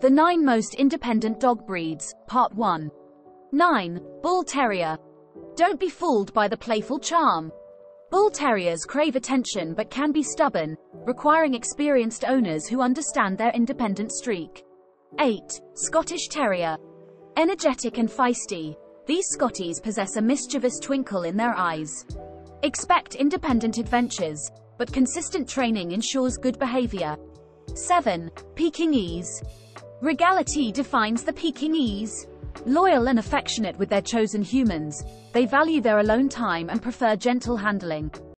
The 9 Most Independent Dog Breeds, Part 1. 9. Bull Terrier. Don't be fooled by the playful charm. Bull Terriers crave attention but can be stubborn, requiring experienced owners who understand their independent streak. 8. Scottish Terrier. Energetic and feisty, these Scotties possess a mischievous twinkle in their eyes. Expect independent adventures, but consistent training ensures good behavior. 7. Pekingese. Regality defines the Pekingese. Loyal and affectionate with their chosen humans, they value their alone time and prefer gentle handling.